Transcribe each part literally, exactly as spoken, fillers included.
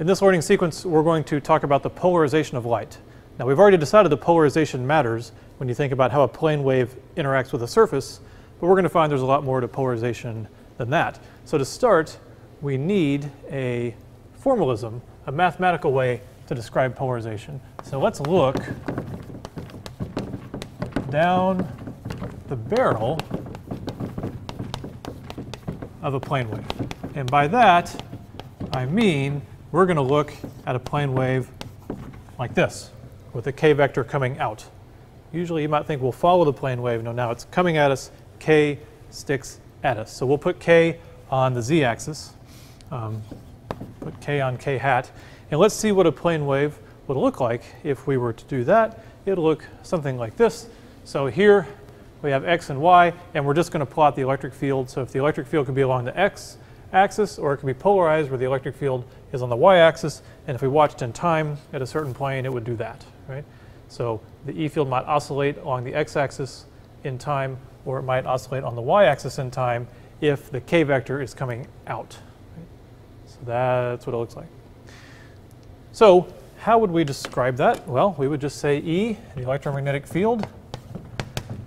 In this learning sequence, we're going to talk about the polarization of light. Now, we've already decided that polarization matters when you think about how a plane wave interacts with a surface, but we're going to find there's a lot more to polarization than that. So to start, we need a formalism, a mathematical way to describe polarization. So let's look down the barrel of a plane wave. And by that, I mean we're going to look at a plane wave like this, with a k vector coming out. Usually you might think we'll follow the plane wave. No, now it's coming at us. K sticks at us. So we'll put k on the z-axis, um, put k on k hat. And let's see what a plane wave would look like if we were to do that. It'll look something like this. So here we have x and y, and we're just going to plot the electric field. So if the electric field could be along the x axis, or it could be polarized where the electric field is on the y-axis. And if we watched in time at a certain plane, it would do that, right? So the E field might oscillate along the x-axis in time, or it might oscillate on the y-axis in time if the k vector is coming out, right? So that's what it looks like. So how would we describe that? Well, we would just say E, the electromagnetic field,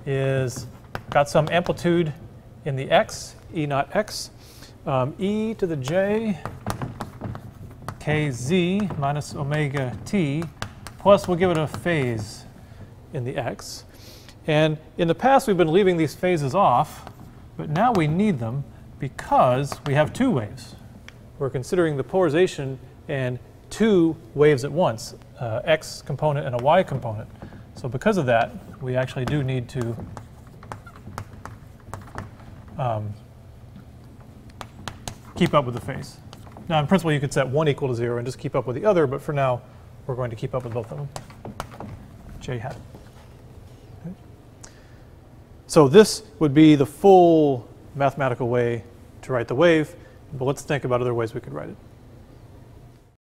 is got some amplitude in the x, E naught x, um, e to the j kz minus omega t, plus we'll give it a phase in the x. And in the past, we've been leaving these phases off, but now we need them because we have two waves. We're considering the polarization and two waves at once, uh, x component and a y component. So because of that, we actually do need to um, keep up with the phase. Now, in principle, you could set one equal to zero and just keep up with the other. But for now, we're going to keep up with both of them, j hat. Okay. So this would be the full mathematical way to write the wave. But let's think about other ways we could write it.